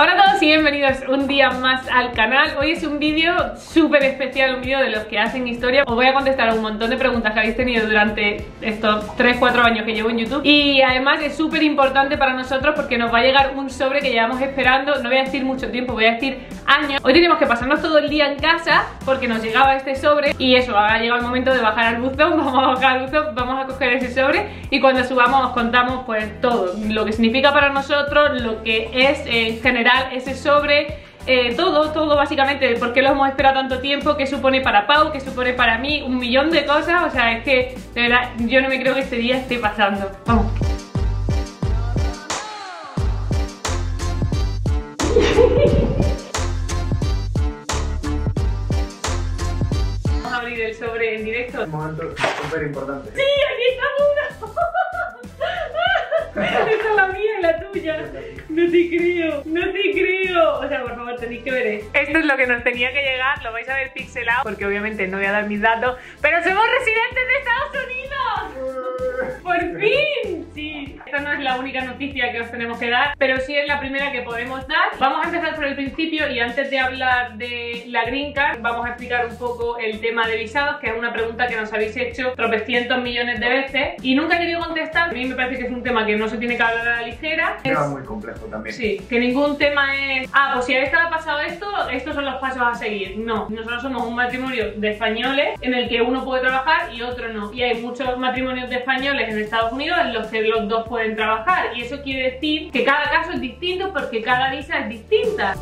Hola a todos y bienvenidos un día más al canal. Hoy es un vídeo súper especial, un vídeo de los que hacen historia. Os voy a contestar un montón de preguntas que habéis tenido durante estos 3-4 años que llevo en YouTube. Y además es súper importante para nosotros porque nos va a llegar un sobre que llevamos esperando. No voy a decir mucho tiempo, voy a decir años. Hoy tenemos que pasarnos todo el día en casa porque nos llegaba este sobre. Y eso, ahora ha llegado el momento de bajar al buzón. Vamos a bajar al buzón, vamos a coger ese sobre. Y cuando subamos os contamos pues todo, lo que significa para nosotros, lo que es en general ese sobre, todo básicamente, por qué lo hemos esperado tanto tiempo, qué supone para Pau, qué supone para mí, un millón de cosas. O sea, es que de verdad yo no me creo que este día esté pasando. Vamos. Vamos a abrir el sobre en directo. Un momento súper importante. ¡Sí, aquí está uno! Esa es la mía y la tuya. No te creo, no te creo. O sea, por favor, tenéis que ver esto. Esto es lo que nos tenía que llegar, lo vais a ver pixelado, porque obviamente no voy a dar mis datos. ¡Pero somos residentes de Estados Unidos! ¡Por fin! Sí. Esta no es la única noticia que os tenemos que dar, pero sí es la primera que podemos dar. Vamos a empezar por el principio y antes de hablar de la Green Card, vamos a explicar un poco el tema de visados, que es una pregunta que nos habéis hecho tropecientos millones de veces y nunca he querido contestar. A mí me parece que es un tema que no se tiene que hablar a la ligera. Pero es muy complejo también. Sí, que ningún tema es, ah, pues si a esta le ha pasado esto, estos son los pasos a seguir. No, nosotros somos un matrimonio de españoles en el que uno puede trabajar y otro no. Y hay muchos matrimonios de españoles en Estados Unidos en los que los dos pueden trabajar. Y eso quiere decir que cada caso es distinto porque cada visa es distinta.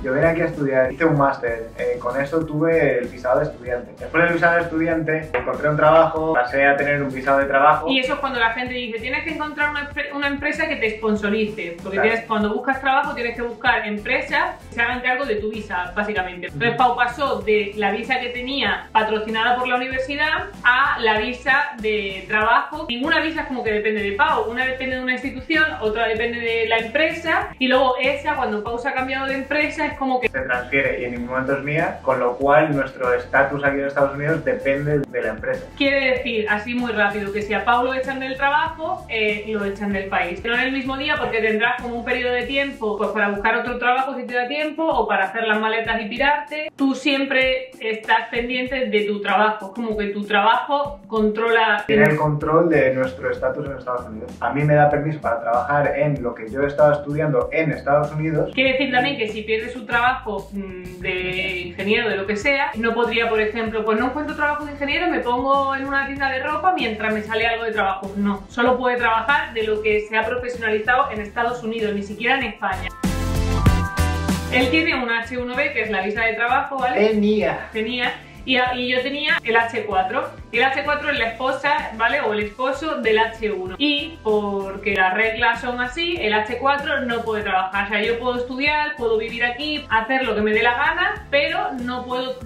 Yo vine aquí a estudiar, hice un máster, con eso tuve el visado de estudiante. Después del visado de estudiante encontré un trabajo, pasé a tener un visado de trabajo. Y eso es cuando la gente dice, tienes que encontrar una empresa que te sponsorice. Porque claro, cuando buscas trabajo tienes que buscar empresas que se hagan cargo de tu visa, básicamente. Entonces Pau pasó de la visa que tenía patrocinada por la universidad a la visa de trabajo. Ninguna visa es como que depende de Pau. Una depende de una institución, otra depende de la empresa. Y luego esa, cuando Pau se ha cambiado de empresa, es como que se transfiere y en ningún momento es mía, con lo cual nuestro estatus aquí en Estados Unidos depende de la empresa. Quiere decir, así muy rápido, que si a Pau lo echan del trabajo, lo echan del país. No en el mismo día porque tendrás como un periodo de tiempo pues para buscar otro trabajo si te da tiempo o para hacer las maletas y pirarte. Tú siempre estás pendiente de tu trabajo, como que tu trabajo controla... Tiene el control de nuestro estatus en Estados Unidos. A mí me da permiso para trabajar en lo que yo he estado estudiando en Estados Unidos. Quiere decir también que si pierdes un trabajo de ingeniero, de lo que sea, no podría, por ejemplo, pues no encuentro trabajo de ingeniero, me pongo en una tienda de ropa mientras me sale algo de trabajo. No, solo puede trabajar de lo que se ha profesionalizado en Estados Unidos, ni siquiera en España. Él tiene un H1B, que es la visa de trabajo, ¿vale? Tenía. Y yo tenía el H4. El H4 es la esposa, ¿vale? O el esposo del H1. Y porque las reglas son así, el H4 no puede trabajar. O sea, yo puedo estudiar, puedo vivir aquí, hacer lo que me dé la gana, pero no puedo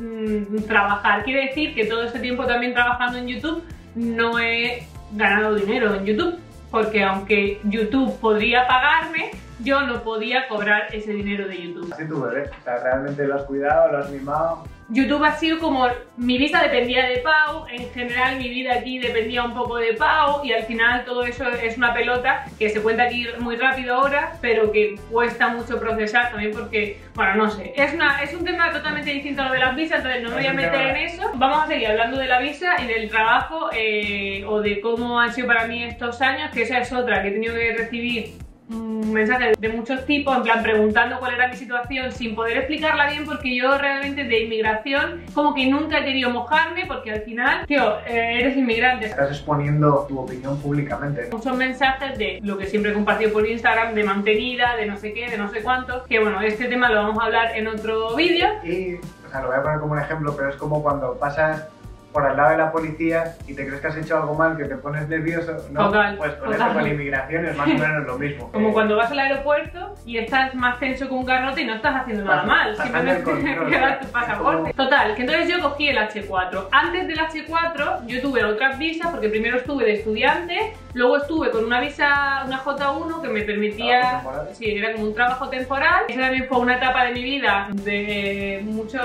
trabajar. Quiere decir que todo este tiempo también trabajando en YouTube no he ganado dinero en YouTube. Porque aunque YouTube podría pagarme, yo no podía cobrar ese dinero de YouTube. Así tu bebé, o sea, realmente lo has cuidado, lo has mimado. YouTube ha sido como, mi visa dependía de Pau, en general mi vida aquí dependía un poco de Pau y al final todo eso es una pelota que se cuenta aquí muy rápido ahora, pero que cuesta mucho procesar también porque, bueno, no sé, es un tema totalmente distinto a lo de las visas, entonces no me voy a meter en eso. Vamos a seguir hablando de la visa y del trabajo o de cómo han sido para mí estos años, que esa es otra que he tenido que recibir mensajes de muchos tipos, en plan preguntando cuál era mi situación sin poder explicarla bien porque yo realmente de inmigración como que nunca he querido mojarme porque al final, tío, eres inmigrante. Estás exponiendo tu opinión públicamente. Muchos mensajes de lo que siempre he compartido por Instagram, de mantenida, de no sé qué, de no sé cuánto, que bueno, este tema lo vamos a hablar en otro vídeo. Y, o sea, lo voy a poner como un ejemplo, pero es como cuando pasas por al lado de la policía y te crees que has hecho algo mal, que te pones nervioso, ¿no? Total, pues con eso, con la inmigración es más o menos lo mismo. Como cuando vas al aeropuerto y estás más tenso que un garrote y no estás haciendo nada mal, simplemente que das tu pasaporte. Total, que entonces yo cogí el H4. Antes del H4 yo tuve otras visas porque primero estuve de estudiante, luego estuve con una visa, una J1 que me permitía, sí, era como un trabajo temporal. Esa también fue una etapa de mi vida de mucho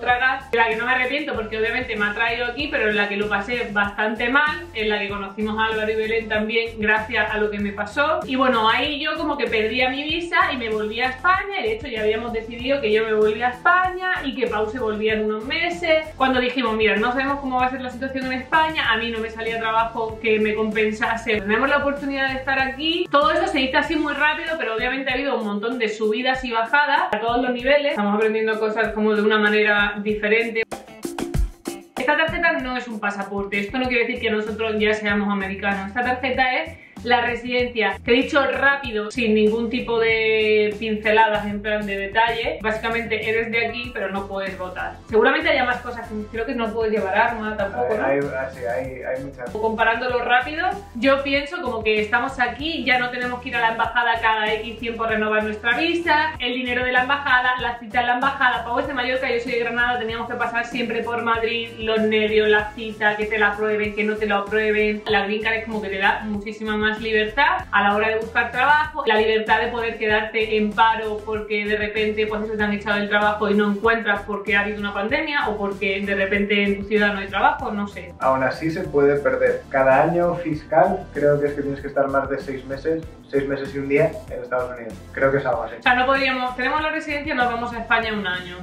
tragar, de la que no me arrepiento porque obviamente me ha traído vídeo aquí, pero en la que lo pasé bastante mal, en la que conocimos a Álvaro y Belén también gracias a lo que me pasó. Y bueno, ahí yo como que perdía mi visa y me volví a España, y de hecho ya habíamos decidido que yo me volvía a España y que Pau se volvía en unos meses. Cuando dijimos, mira, no sabemos cómo va a ser la situación en España, a mí no me salía trabajo que me compensase, tenemos la oportunidad de estar aquí. Todo eso se hizo así muy rápido, pero obviamente ha habido un montón de subidas y bajadas a todos los niveles. Estamos aprendiendo cosas como de una manera diferente. Esta tarjeta no es un pasaporte, esto no quiere decir que nosotros ya seamos americanos. Esta tarjeta es la residencia, que he dicho rápido, sin ningún tipo de pinceladas en plan de detalle. Básicamente eres de aquí, pero no puedes votar. Seguramente haya más cosas, creo que no puedes llevar arma tampoco, ¿no? Hay muchas. Comparándolo rápido, yo pienso como que estamos aquí, ya no tenemos que ir a la embajada cada X tiempo a renovar nuestra visa, el dinero de la embajada, la cita en la embajada. Pau es de Mallorca, yo soy de Granada, teníamos que pasar siempre por Madrid, los nervios, la cita, que te la aprueben, que no te la aprueben. La green card es como que te da muchísima más libertad a la hora de buscar trabajo, la libertad de poder quedarte en paro porque de repente pues eso, te han echado del trabajo y no encuentras porque ha habido una pandemia o porque de repente en tu ciudad no hay trabajo, no sé. Aún así se puede perder. Cada año fiscal creo que es que tienes que estar más de 6 meses, 6 meses y un día en Estados Unidos. Creo que es algo así. O sea, no podríamos, tenemos la residencia y nos vamos a España un año.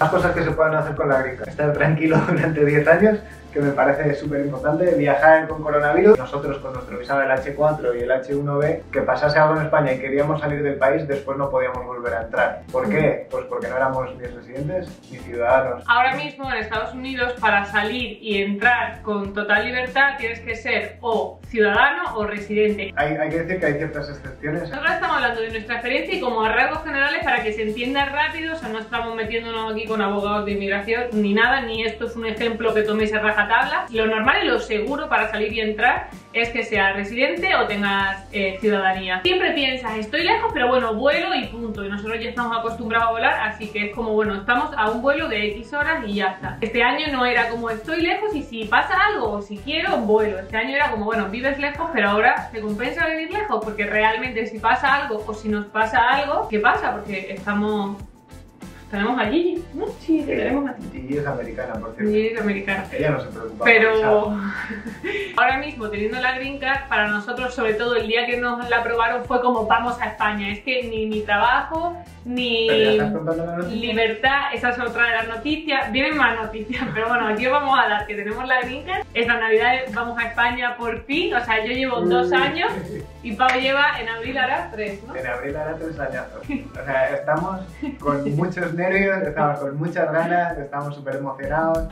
Las cosas que se pueden hacer con la green card. Estar tranquilo durante 10 años, que me parece súper importante, viajar con coronavirus. Nosotros con nuestro visado del H4 y el H1B, que pasase algo en España y queríamos salir del país, después no podíamos volver a entrar. ¿Por qué? Pues porque no éramos ni residentes ni ciudadanos. Ahora mismo en Estados Unidos, para salir y entrar con total libertad, tienes que ser o ciudadano o residente. Hay que decir que hay ciertas excepciones. Nosotros estamos hablando de nuestra experiencia y como a rasgos generales para que se entienda rápido, o sea, no estamos metiéndonos aquí con abogados de inmigración ni nada, ni esto es un ejemplo que toméis a raja tabla. Lo normal y lo seguro para salir y entrar es que seas residente o tengas ciudadanía. Siempre piensas, estoy lejos, pero bueno, vuelo y punto. Y nosotros ya estamos acostumbrados a volar, así que es como, bueno, estamos a un vuelo de X horas y ya está. Este año no era como, estoy lejos y si pasa algo o si quiero, vuelo. Este año era como, bueno, vives lejos, pero ahora te compensa vivir lejos, porque realmente si pasa algo o si nos pasa algo, ¿qué pasa? Porque estamos... Tenemos a Gigi, ¿no? Sí, tenemos a Gigi. Gigi es americana, por cierto. Gigi es americana. Ella no se preocupa. Pero ahora mismo, teniendo la green card, para nosotros, sobre todo el día que nos la aprobaron, fue como vamos a España. Es que ni mi trabajo, ni libertad, esa es otra de las noticias. Vienen más noticias, pero bueno, aquí vamos a dar que tenemos la green card. Esta Navidad vamos a España por fin. O sea, yo llevo 2 años y Pau lleva en abril hará 3, ¿no? En abril hará 3 añazos. O sea, estamos con muchos nervios, estamos con muchas ganas, estamos súper emocionados.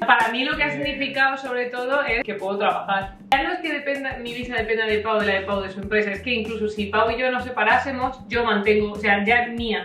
Para mí lo que ha significado sobre todo es que puedo trabajar. Ya no es que dependa, mi visa dependa de Pau, de la de Pau, de su empresa, es que incluso si Pau y yo nos separásemos, yo mantengo, o sea, ya es mía.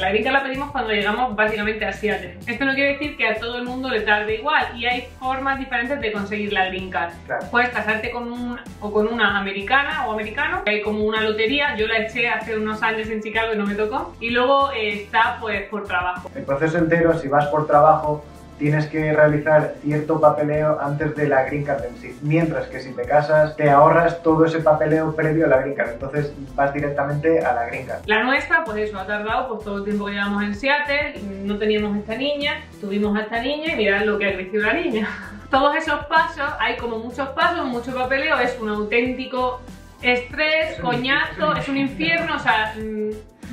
La green card la pedimos cuando llegamos básicamente a Seattle. Esto no quiere decir que a todo el mundo le tarde igual y hay formas diferentes de conseguir la green card. Claro. Puedes casarte con un o con una americana o americano, hay como una lotería, yo la eché hace unos años en Chicago y no me tocó. Y luego está pues por trabajo. El proceso entero, si vas por trabajo, tienes que realizar cierto papeleo antes de la green card en sí. Mientras que si te casas, te ahorras todo ese papeleo previo a la green card. Entonces vas directamente a la green card. La nuestra, pues eso, ha tardado pues, todo el tiempo que llevamos en Seattle. No teníamos esta niña, tuvimos a esta niña y mirad lo que ha crecido la niña. Todos esos pasos, hay como muchos pasos, mucho papeleo. Es un auténtico estrés, coñazo, es un infierno, o sea...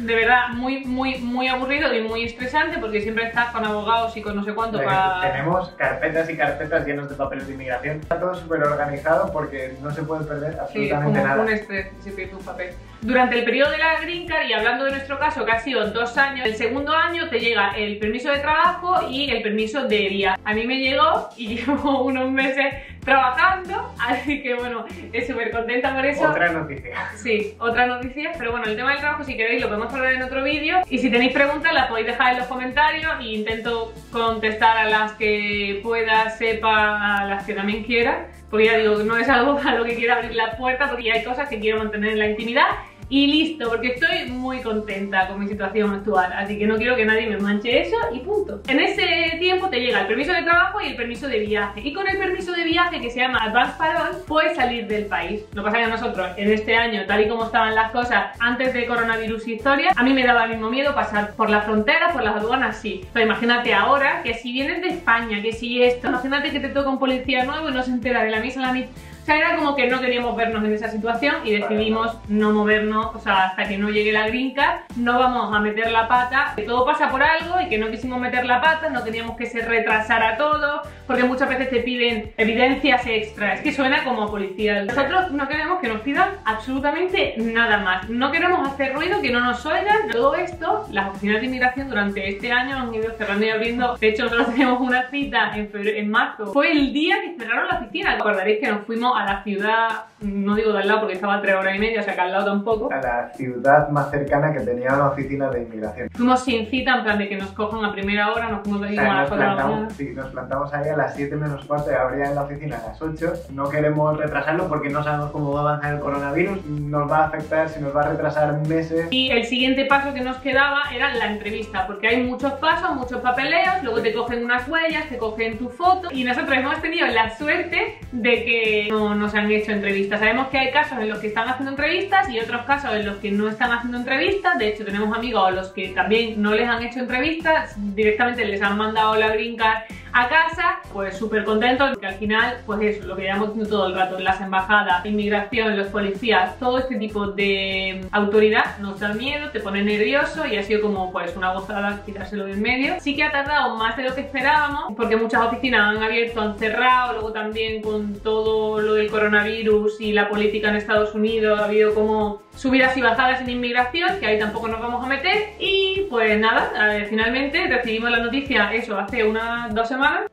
De verdad, muy aburrido y muy estresante porque siempre estás con abogados y con no sé cuánto para... Tenemos carpetas y carpetas llenas de papeles de inmigración. Está todo súper organizado porque no se puede perder absolutamente nada. Sí, es como un estrés si pierdes un papel. Durante el periodo de la green card, y hablando de nuestro caso que ha sido 2 años, el segundo año te llega el permiso de trabajo y el permiso de día. A mí me llegó y llevo unos meses trabajando, así que bueno, es súper contenta por eso. Otra noticia. Sí, otra noticia, pero bueno, el tema del trabajo si queréis lo podemos hablar en otro vídeo y si tenéis preguntas las podéis dejar en los comentarios e intento contestar a las que pueda, sepa, a las que también quiera, porque ya digo, no es algo a lo que quiera abrir la puerta porque hay cosas que quiero mantener en la intimidad y listo, porque estoy muy contenta con mi situación actual, así que no quiero que nadie me manche eso y punto. En ese tiempo te llega el permiso de trabajo y el permiso de viaje, y con el permiso de viaje, que se llama Advance Parole, puedes salir del país. Lo que pasa que nosotros, en este año, tal y como estaban las cosas antes de coronavirus y historia, a mí me daba el mismo miedo pasar por la frontera, por las aduanas, sí. Pero imagínate ahora que si vienes de España, que si esto, imagínate que te toca un policía nuevo y no se entera de la misa a la mitad. O sea, era como que no queríamos vernos en esa situación y decidimos no movernos, o sea, hasta que no llegue la green card, no vamos a meter la pata, que todo pasa por algo y que no quisimos meter la pata, no queríamos que se retrasara todo, porque muchas veces te piden evidencias extra, es que suena como policía. Nosotros no queremos que nos pidan absolutamente nada más, no queremos hacer ruido, que no nos oigan. Todo esto, las oficinas de inmigración durante este año han ido cerrando y abriendo. De hecho, nosotros teníamos una cita en marzo, fue el día que cerraron la oficina. Recordaréis que nos fuimos a la ciudad, no digo de al lado porque estaba a 3 horas y media, o sea que al lado tampoco, a la ciudad más cercana que tenía una oficina de inmigración. Fuimos sin cita, en plan de que nos cojan a primera hora, nos fuimos de ahí, o sea, a la plantamos, sí, nos plantamos ahí a las 7 menos cuarto, abría en la oficina a las 8, no queremos retrasarlo porque no sabemos cómo va a avanzar el coronavirus, nos va a afectar, si nos va a retrasar meses. Y el siguiente paso que nos quedaba era la entrevista, porque hay muchos pasos, muchos papeleos, luego te cogen unas huellas, te cogen tu foto, y nosotros hemos tenido la suerte de que nos han hecho entrevistas. Sabemos que hay casos en los que están haciendo entrevistas y otros casos en los que no están haciendo entrevistas. De hecho, tenemos amigos a los que también no les han hecho entrevistas, directamente les han mandado la green card a casa. Pues súper contentos, porque al final, pues eso, lo que llevamos haciendo todo el rato, las embajadas, inmigración, los policías, todo este tipo de autoridad nos da miedo, te pone nervioso, y ha sido como pues una gozada quitárselo de en medio. Sí que ha tardado más de lo que esperábamos, porque muchas oficinas han abierto, han cerrado, luego también con todo lo del coronavirus y la política en Estados Unidos ha habido como subidas y bajadas en inmigración, que ahí tampoco nos vamos a meter. Y pues nada, a ver, finalmente recibimos la noticia, eso, hace unas 2 semanas.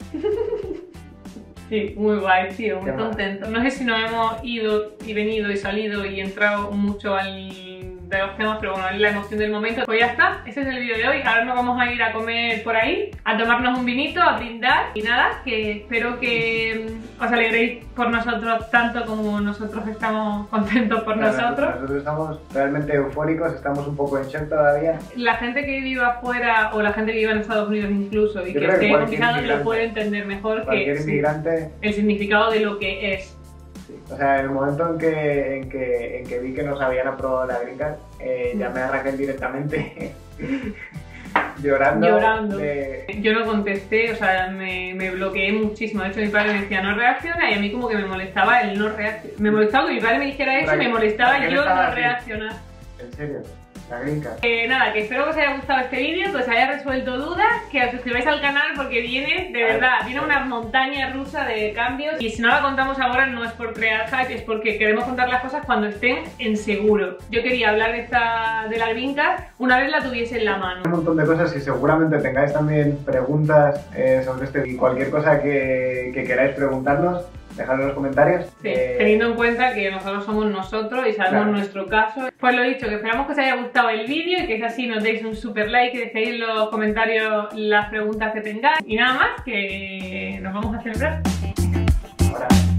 Sí, muy guay, tío, muy contento. No sé si nos hemos ido y venido y salido y entrado mucho de los temas, pero bueno, es la emoción del momento. Pues ya está, ese es el vídeo de hoy. Ahora nos vamos a ir a comer por ahí, a tomarnos un vinito, a brindar. Y nada, que espero que os alegréis por nosotros tanto como nosotros estamos contentos por nosotros. Nosotros estamos realmente eufóricos, estamos un poco en shock todavía. La gente que vive afuera, o la gente que vive en Estados Unidos incluso, y que esté complicado, lo puede entender mejor que inmigrante, el significado de lo que es. O sea, en el momento en que vi que nos habían aprobado la green card, llamé a Raquel directamente llorando. Yo no contesté, o sea, me bloqueé muchísimo. De hecho, mi padre me decía no reacciona, y a mí como que me molestaba el no reaccionar. Me molestaba que mi padre me dijera eso, me molestaba yo no reaccionar. ¿En serio? La green card. Nada, que espero que os haya gustado este vídeo, que os haya resuelto dudas, que os suscribáis al canal, porque viene, de verdad, viene una montaña rusa de cambios, y si no la contamos ahora no es por crear hype, es porque queremos contar las cosas cuando estén en seguro. Yo quería hablar de la green card una vez la tuviese en la mano. Un montón de cosas, y seguramente tengáis también preguntas sobre este, y cualquier cosa que queráis preguntarnos, dejadlo en los comentarios. Sí, teniendo en cuenta que nosotros somos nosotros y sabemos nuestro caso. Pues lo dicho, que esperamos que os haya gustado el vídeo, y que es así nos deis un super like, y dejéis en los comentarios las preguntas que tengáis. Y nada más, que nos vamos a celebrar. Ahora.